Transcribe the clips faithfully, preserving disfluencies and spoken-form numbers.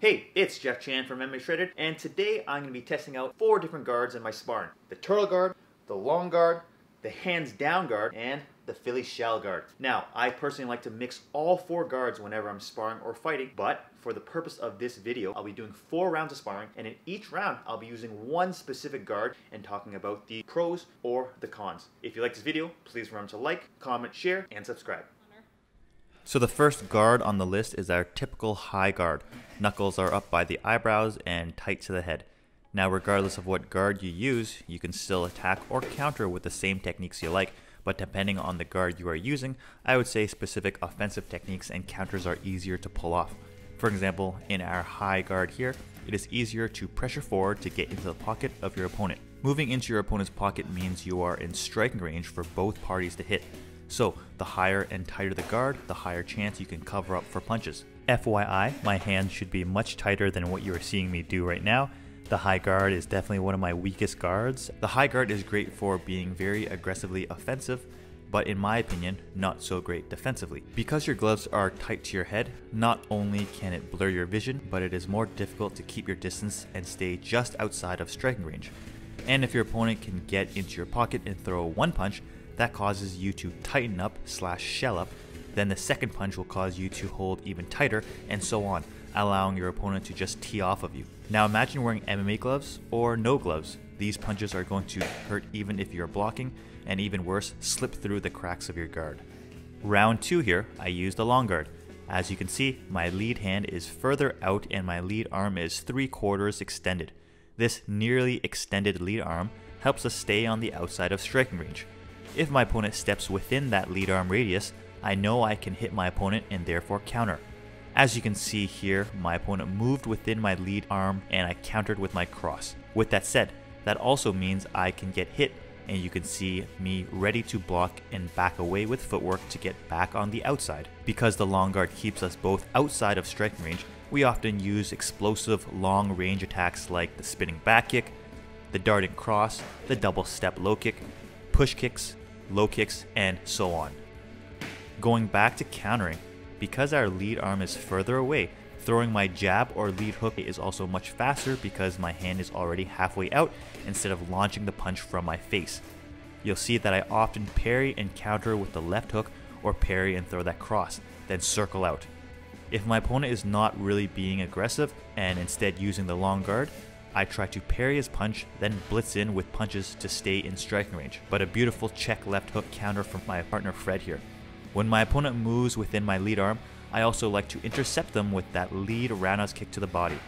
Hey, it's Jeff Chan from M M A Shredded, and today I'm going to be testing out four different guards in my sparring. The turtle guard, the long guard, the hands down guard, and the Philly Shell guard. Now, I personally like to mix all four guards whenever I'm sparring or fighting, but for the purpose of this video, I'll be doing four rounds of sparring, and in each round, I'll be using one specific guard and talking about the pros or the cons. If you like this video, please remember to like, comment, share, and subscribe. So the first guard on the list is our typical high guard. Knuckles are up by the eyebrows and tight to the head. Now regardless of what guard you use, you can still attack or counter with the same techniques you like, but depending on the guard you are using, I would say specific offensive techniques and counters are easier to pull off. For example, in our high guard here, it is easier to pressure forward to get into the pocket of your opponent. Moving into your opponent's pocket means you are in striking range for both parties to hit. So the higher and tighter the guard, the higher chance you can cover up for punches. F Y I, my hands should be much tighter than what you are seeing me do right now. The high guard is definitely one of my weakest guards. The high guard is great for being very aggressively offensive, but in my opinion, not so great defensively. Because your gloves are tight to your head, not only can it blur your vision, but it is more difficult to keep your distance and stay just outside of striking range. And if your opponent can get into your pocket and throw one punch, that causes you to tighten up slash shell up, then the second punch will cause you to hold even tighter, and so on, allowing your opponent to just tee off of you. Now imagine wearing M M A gloves or no gloves. These punches are going to hurt even if you're blocking, and even worse, slip through the cracks of your guard. Round two here, I use the long guard. As you can see, my lead hand is further out and my lead arm is three quarters extended. This nearly extended lead arm helps us stay on the outside of striking range. If my opponent steps within that lead arm radius, I know I can hit my opponent and therefore counter. As you can see here, my opponent moved within my lead arm and I countered with my cross. With that said, that also means I can get hit, and you can see me ready to block and back away with footwork to get back on the outside. Because the long guard keeps us both outside of striking range, we often use explosive long range attacks like the spinning back kick, the darting cross, the double step low kick, push kicks, low kicks, and so on. Going back to countering, because our lead arm is further away, throwing my jab or lead hook is also much faster because my hand is already halfway out instead of launching the punch from my face. You'll see that I often parry and counter with the left hook or parry and throw that cross, then circle out. If my opponent is not really being aggressive and instead using the long guard, I try to parry his punch, then blitz in with punches to stay in striking range. But a beautiful check left hook counter from my partner Fred here. When my opponent moves within my lead arm, I also like to intercept them with that lead roundhouse kick to the body.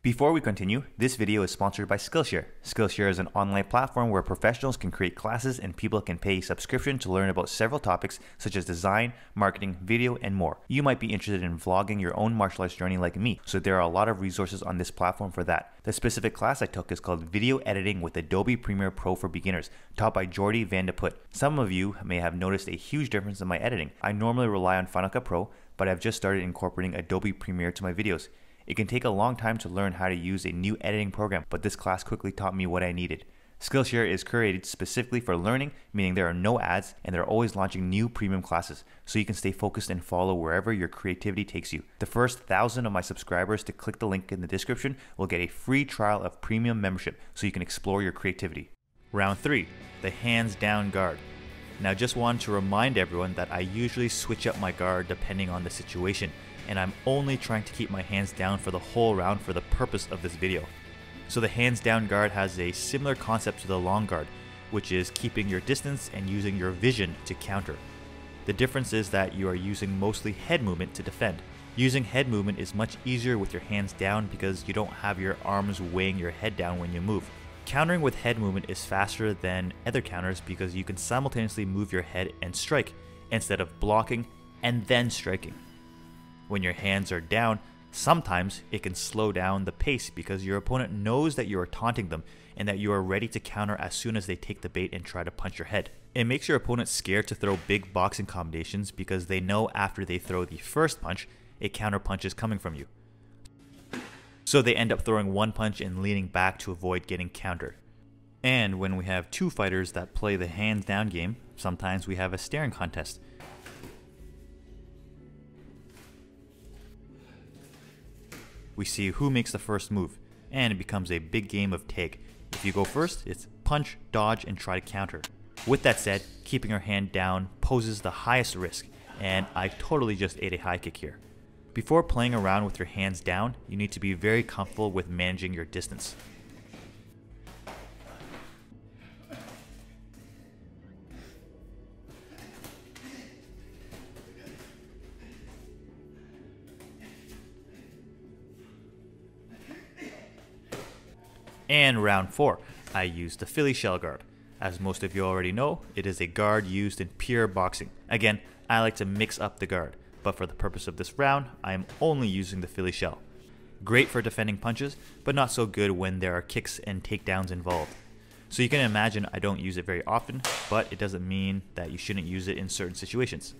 Before we continue, this video is sponsored by Skillshare. Skillshare is an online platform where professionals can create classes and people can pay a subscription to learn about several topics such as design, marketing, video, and more. You might be interested in vlogging your own martial arts journey like me, so there are a lot of resources on this platform for that. The specific class I took is called Video Editing with Adobe Premiere Pro for Beginners, taught by Jordy Vandeput. Some of you may have noticed a huge difference in my editing. I normally rely on Final Cut Pro, but I've just started incorporating Adobe Premiere to my videos. It can take a long time to learn how to use a new editing program, but this class quickly taught me what I needed. Skillshare is curated specifically for learning, meaning there are no ads and they're always launching new premium classes, so you can stay focused and follow wherever your creativity takes you. The first thousand of my subscribers to click the link in the description will get a free trial of premium membership so you can explore your creativity. Round three, the hands down guard. Now, just want to remind everyone that I usually switch up my guard depending on the situation, and I'm only trying to keep my hands down for the whole round for the purpose of this video. So the hands down guard has a similar concept to the long guard, which is keeping your distance and using your vision to counter. The difference is that you are using mostly head movement to defend. Using head movement is much easier with your hands down because you don't have your arms weighing your head down when you move. Countering with head movement is faster than other counters because you can simultaneously move your head and strike instead of blocking and then striking. When your hands are down, sometimes it can slow down the pace because your opponent knows that you are taunting them and that you are ready to counter as soon as they take the bait and try to punch your head. It makes your opponent scared to throw big boxing combinations because they know after they throw the first punch, a counter punch is coming from you. So they end up throwing one punch and leaning back to avoid getting countered. And when we have two fighters that play the hands down game, sometimes we have a staring contest. We see who makes the first move, and it becomes a big game of tag. If you go first, it's punch, dodge, and try to counter. With that said, keeping her hand down poses the highest risk, and I totally just ate a high kick here. Before playing around with your hands down, you need to be very comfortable with managing your distance. And round four, I used the Philly Shell guard. As most of you already know, it is a guard used in pure boxing. Again, I like to mix up the guard, but for the purpose of this round, I am only using the Philly Shell. Great for defending punches, but not so good when there are kicks and takedowns involved. So you can imagine I don't use it very often, but it doesn't mean that you shouldn't use it in certain situations.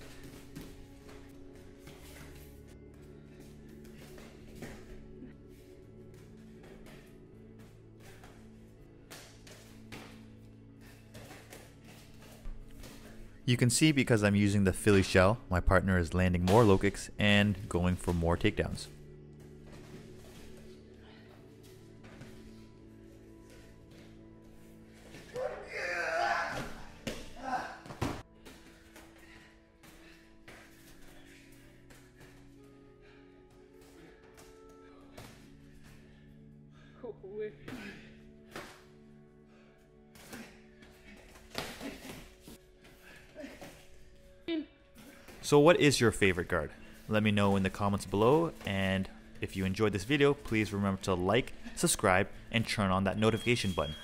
You can see because I'm using the Philly Shell, my partner is landing more low kicks and going for more takedowns. So what is your favorite guard? Let me know in the comments below, and if you enjoyed this video, please remember to like, subscribe, and turn on that notification button.